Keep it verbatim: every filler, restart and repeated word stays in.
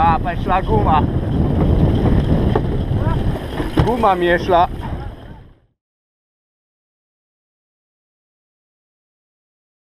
A, pęczla guma. Guma mieszla.